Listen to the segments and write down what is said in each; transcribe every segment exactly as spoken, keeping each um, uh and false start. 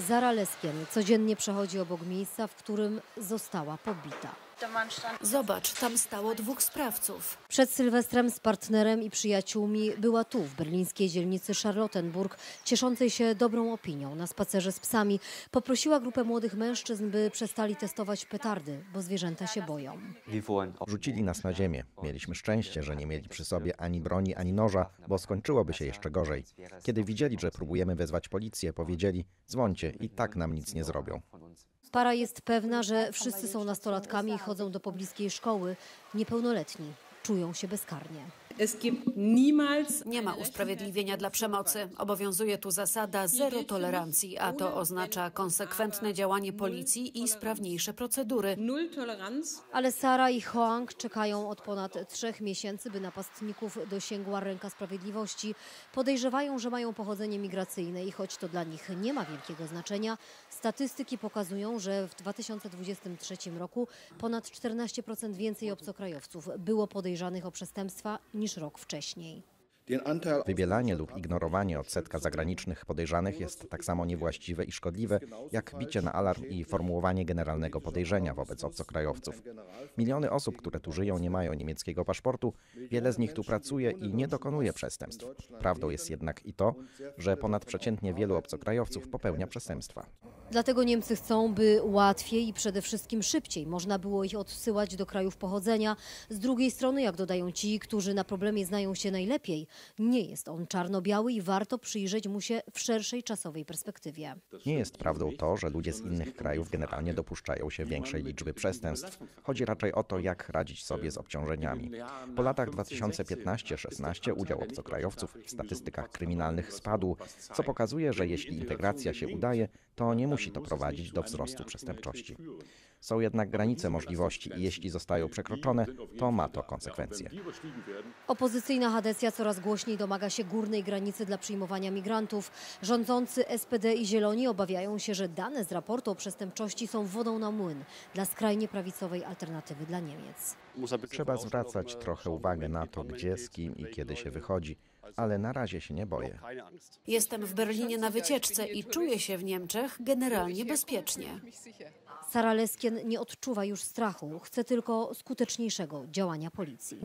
Zara Leskien codziennie przechodzi obok miejsca, w którym została pobita. Zobacz, tam stało dwóch sprawców. Przed Sylwestrem z partnerem i przyjaciółmi była tu, w berlińskiej dzielnicy Charlottenburg, cieszącej się dobrą opinią na spacerze z psami. Poprosiła grupę młodych mężczyzn, by przestali testować petardy, bo zwierzęta się boją. Rzucili nas na ziemię. Mieliśmy szczęście, że nie mieli przy sobie ani broni, ani noża, bo skończyłoby się jeszcze gorzej. Kiedy widzieli, że próbujemy wezwać policję, powiedzieli: dzwońcie, i tak nam nic nie zrobią. Para jest pewna, że wszyscy są nastolatkami i chodzą do pobliskiej szkoły. Niepełnoletni czują się bezkarnie. Nie ma usprawiedliwienia dla przemocy. Obowiązuje tu zasada zero tolerancji, a to oznacza konsekwentne działanie policji i sprawniejsze procedury. Ale Sara i Hoang czekają od ponad trzech miesięcy, by napastników dosięgła ręka sprawiedliwości. Podejrzewają, że mają pochodzenie migracyjne i choć to dla nich nie ma wielkiego znaczenia, statystyki pokazują, że w dwa tysiące dwudziestym trzecim roku ponad czternaście procent więcej obcokrajowców było podejrzanych o przestępstwa niż rok wcześniej. Wybielanie lub ignorowanie odsetka zagranicznych podejrzanych jest tak samo niewłaściwe i szkodliwe, jak bicie na alarm i formułowanie generalnego podejrzenia wobec obcokrajowców. Miliony osób, które tu żyją, nie mają niemieckiego paszportu, wiele z nich tu pracuje i nie dokonuje przestępstw. Prawdą jest jednak i to, że ponadprzeciętnie wielu obcokrajowców popełnia przestępstwa. Dlatego Niemcy chcą, by łatwiej i przede wszystkim szybciej można było ich odsyłać do krajów pochodzenia. Z drugiej strony, jak dodają ci, którzy na problemie znają się najlepiej, nie jest on czarno-biały i warto przyjrzeć mu się w szerszej czasowej perspektywie. Nie jest prawdą to, że ludzie z innych krajów generalnie dopuszczają się większej liczby przestępstw. Chodzi raczej o to, jak radzić sobie z obciążeniami. Po latach dwa tysiące piętnastym do dwa tysiące szesnastego udział obcokrajowców w statystykach kryminalnych spadł, co pokazuje, że jeśli integracja się udaje, to nie musi Musi to prowadzić do wzrostu przestępczości. Są jednak granice możliwości i jeśli zostają przekroczone, to ma to konsekwencje. Opozycyjna Hadecja coraz głośniej domaga się górnej granicy dla przyjmowania migrantów. Rządzący S P D i Zieloni obawiają się, że dane z raportu o przestępczości są wodą na młyn dla skrajnie prawicowej alternatywy dla Niemiec. Trzeba zwracać trochę uwagę na to, gdzie, z kim i kiedy się wychodzi. Ale na razie się nie boję. Jestem w Berlinie na wycieczce i czuję się w Niemczech generalnie bezpiecznie. Sara Leskien nie odczuwa już strachu, chce tylko skuteczniejszego działania policji.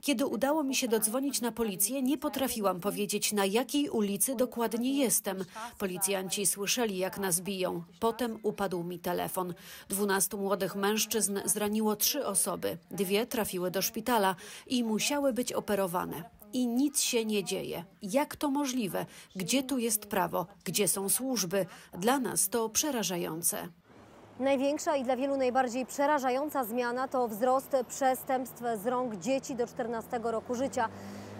Kiedy udało mi się dodzwonić na policję, nie potrafiłam powiedzieć, na jakiej ulicy dokładnie jestem. Policjanci słyszeli, jak nas biją. Potem upadł mi telefon. Dwunastu młodych mężczyzn zraniło trzy osoby. Dwie trafiły do szpitala i musiały być operowane. I nic się nie dzieje. Jak to możliwe? Gdzie tu jest prawo? Gdzie są służby? Dla nas to przerażające. Największa i dla wielu najbardziej przerażająca zmiana to wzrost przestępstw z rąk dzieci do czternastego roku życia.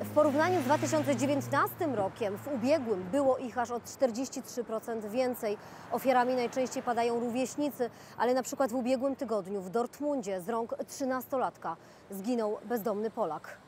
W porównaniu z dwa tysiące dziewiętnastym rokiem, w ubiegłym, było ich aż o czterdzieści trzy procent więcej. Ofiarami najczęściej padają rówieśnicy, ale na przykład w ubiegłym tygodniu w Dortmundzie z rąk trzynastolatka zginął bezdomny Polak.